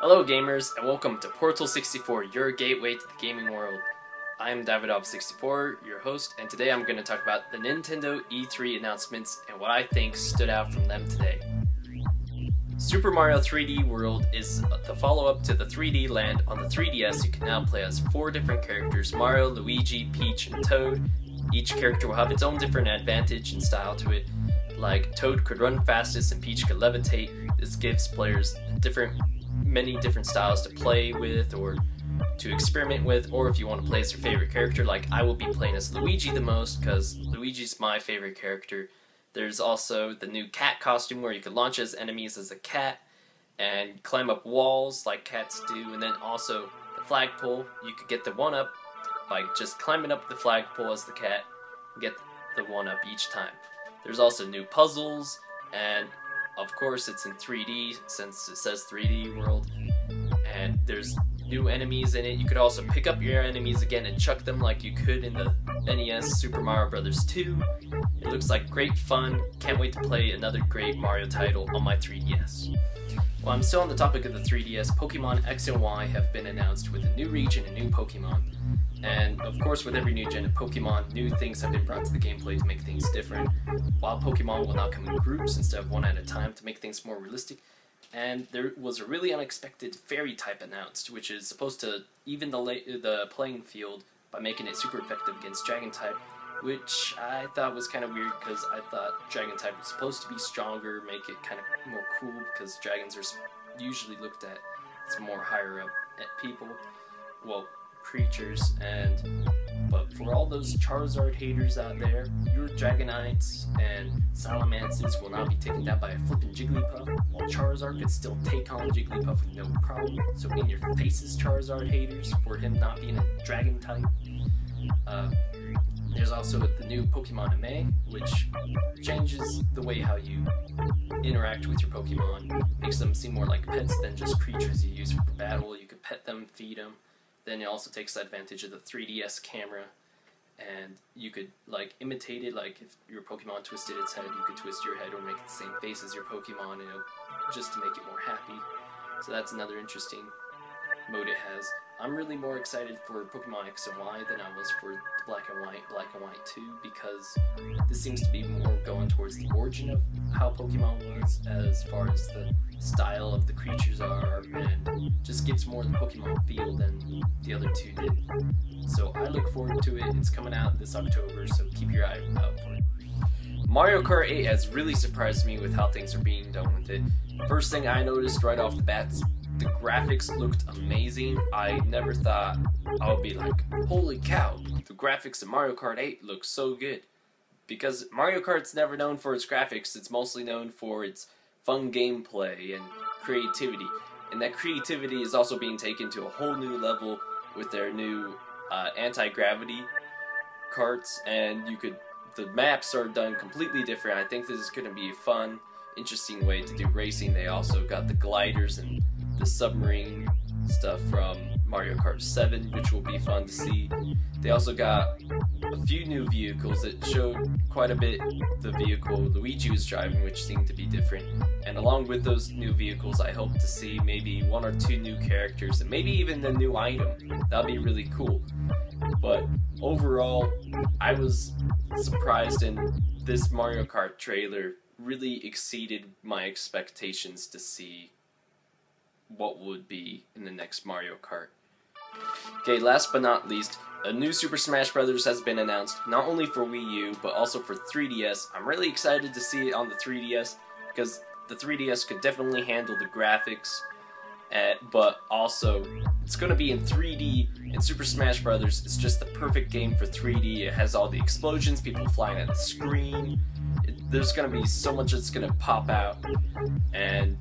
Hello gamers, and welcome to Portal64, your gateway to the gaming world. I'm Davidov64, your host, and today I'm going to talk about the Nintendo E3 announcements and what I think stood out from them today. Super Mario 3D World is the follow-up to the 3D Land on the 3DS. You can now play as 4 different characters, Mario, Luigi, Peach, and Toad. Each character will have its own different advantage and style to it. Like, Toad could run fastest and Peach could levitate. This gives players many different styles to play with or to experiment with, or if you want to play as your favorite character, like I will be playing as Luigi the most because Luigi's my favorite character. There's also the new cat costume where you can launch as enemies as a cat and climb up walls like cats do, and then also the flagpole. You could get the 1-up by just climbing up the flagpole as the cat and get the 1-up each time. There's also new puzzles, and of course it's in 3D since it says 3D World, and there's new enemies in it. You could also pick up your enemies again and chuck them like you could in the NES Super Mario Brothers 2. It looks like great fun. Can't wait to play another great Mario title on my 3DS. While I'm still on the topic of the 3DS, Pokemon X and Y have been announced with a new region and new Pokemon. And of course, with every new gen of Pokemon, new things have been brought to the gameplay to make things different. While Pokemon will now come in groups instead of one at a time to make things more realistic. And there was a really unexpected fairy type announced, which is supposed to even the playing field by making it super effective against dragon type, which I thought was kind of weird because I thought dragon type was supposed to be stronger, make it kind of more cool because dragons are usually looked at as more higher up at people. Well, creatures. But for all those Charizard haters out there, your Dragonites and Salamancers will not be taken down by a flippin' Jigglypuff, while Charizard could still take on Jigglypuff with no problem. So in your faces, Charizard haters, for him not being a dragon type. There's also the new Pokémon Amie, which changes the way how you interact with your Pokémon, makes them seem more like pets than just creatures you use for battle. You could pet them, feed them. Then it also takes advantage of the 3DS camera, and you could like imitate it. Like if your Pokemon twisted its head, you could twist your head or make it the same face as your Pokemon, just to make it more happy. So that's another interesting mode it has. I'm really more excited for Pokemon X and Y than I was for Black and White 2 because this seems to be more going towards the origin of how Pokemon was as far as the style of the creatures are, and just gives more the Pokemon feel than the other two did. So I look forward to it. It's coming out this October, so keep your eye out for it. Mario Kart 8 has really surprised me with how things are being done with it. First thing I noticed right off the bat, the graphics looked amazing. I never thought I would be like, holy cow, the graphics of Mario Kart 8 look so good. Because Mario Kart's never known for its graphics, it's mostly known for its fun gameplay and creativity. And that creativity is also being taken to a whole new level with their new anti-gravity carts, and the maps are done completely different. I think this is going to be a fun, interesting way to do racing. They also got the gliders and the submarine stuff from Mario Kart 7, which will be fun to see. They also got a few new vehicles that showed quite a bit. The vehicle Luigi was driving, which seemed to be different, and along with those new vehicles, I hope to see maybe 1 or 2 new characters and maybe even the new item. That'd be really cool. But overall, I was surprised, and this Mario Kart trailer really exceeded my expectations to see what would be in the next Mario Kart. Okay, last but not least, a new Super Smash Brothers has been announced, not only for Wii U, but also for 3DS. I'm really excited to see it on the 3DS, because the 3DS could definitely handle the graphics, but also, it's going to be in 3D, and Super Smash Brothers is just the perfect game for 3D. It has all the explosions, people flying at the screen. There's going to be so much that's going to pop out. And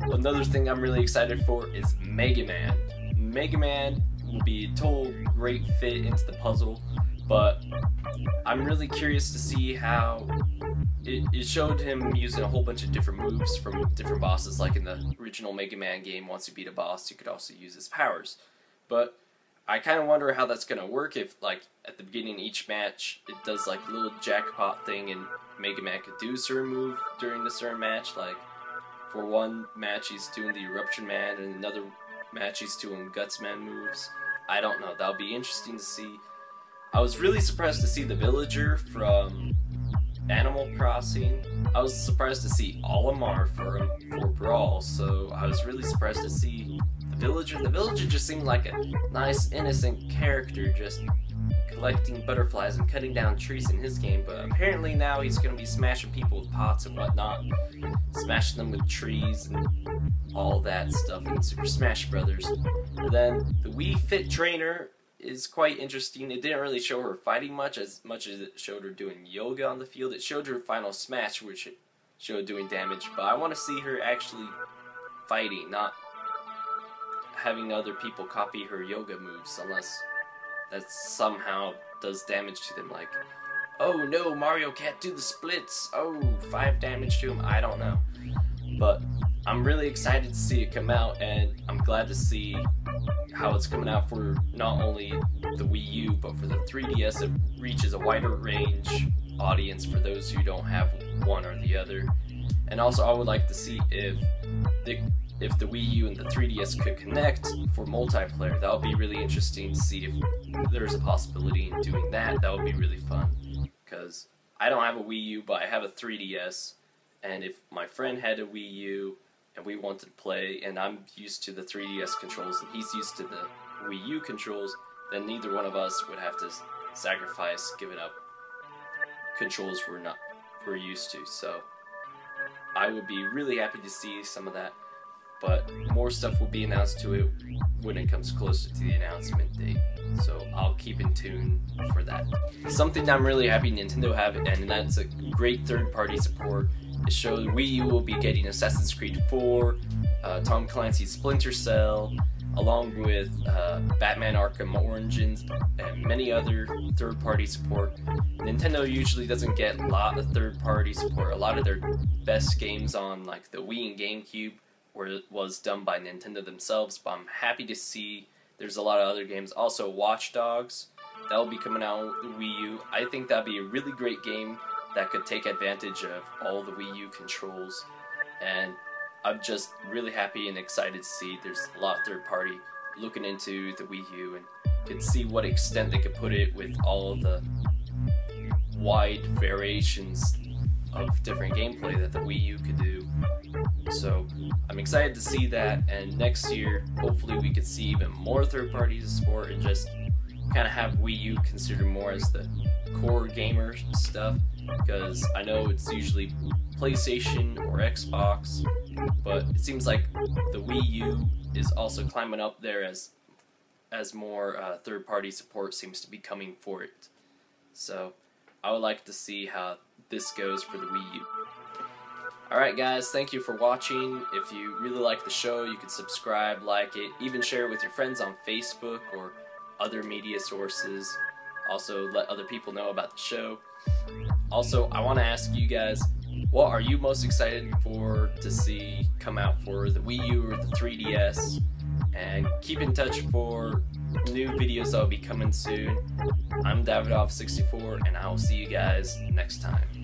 another thing I'm really excited for is Mega Man. Mega Man will be a total great fit into the puzzle, but I'm really curious to see how it showed him using a whole bunch of different moves from different bosses. Like in the original Mega Man game, once you beat a boss, you could also use his powers. But I kind of wonder how that's going to work if, like, at the beginning of each match, it does, like, a little jackpot thing and Mega Man could do a certain move during the certain match. Like, for one match, he's doing the Eruption Man, and another match, he's doing Guts Man moves. I don't know. That'll be interesting to see. I was really surprised to see the villager from Animal Crossing. I was surprised to see Olimar for Brawl, so I was really surprised to see Villager. The villager just seemed like a nice, innocent character, just collecting butterflies and cutting down trees in his game, but apparently now he's gonna be smashing people with pots and whatnot, smashing them with trees and all that stuff in Super Smash Brothers. And then the Wii Fit Trainer is quite interesting. It didn't really show her fighting much as it showed her doing yoga on the field. It showed her final smash, which it showed doing damage, but I want to see her actually fighting, not having other people copy her yoga moves, unless that somehow does damage to them, like, oh no, Mario can't do the splits, oh, 5 damage to him, I don't know. But I'm really excited to see it come out, and I'm glad to see how it's coming out for not only the Wii U, but for the 3DS, it reaches a wider range audience for those who don't have one or the other. And also I would like to see if the Wii U and the 3DS could connect for multiplayer. That would be really interesting to see if there's a possibility in doing that. That would be really fun, because I don't have a Wii U, but I have a 3DS, and if my friend had a Wii U and we wanted to play, and I'm used to the 3DS controls and he's used to the Wii U controls, then neither one of us would have to sacrifice giving up controls we're used to. So I would be really happy to see some of that. But more stuff will be announced to it when it comes closer to the announcement date, so I'll keep in tune for that. Something I'm really happy Nintendo have, and that's a great third-party support. It shows Wii U will be getting Assassin's Creed 4, Tom Clancy's Splinter Cell, along with Batman Arkham Origins, and many other third-party support. Nintendo usually doesn't get a lot of third-party support. A lot of their best games on, like, the Wii and GameCube, where it was done by Nintendo themselves, but I'm happy to see there's a lot of other games. Also, Watch Dogs, that'll be coming out with the Wii U. I think that'd be a really great game that could take advantage of all the Wii U controls, and I'm just really happy and excited to see there's a lot of third party looking into the Wii U and can see what extent they could put it with all of the wide variations of different gameplay that the Wii U could do. So I'm excited to see that, and next year hopefully we could see even more third parties support and just kind of have Wii U considered more as the core gamer stuff, because I know it's usually PlayStation or Xbox, but it seems like the Wii U is also climbing up there as more third party support seems to be coming for it. So I would like to see how this goes for the Wii U. Alright guys, thank you for watching. If you really like the show, you can subscribe, like it, even share it with your friends on Facebook or other media sources. Also, let other people know about the show. Also, I want to ask you guys, what are you most excited for to see come out for the Wii U or the 3DS? And keep in touch for new videos that will be coming soon. I'm Davidov64, and I will see you guys next time.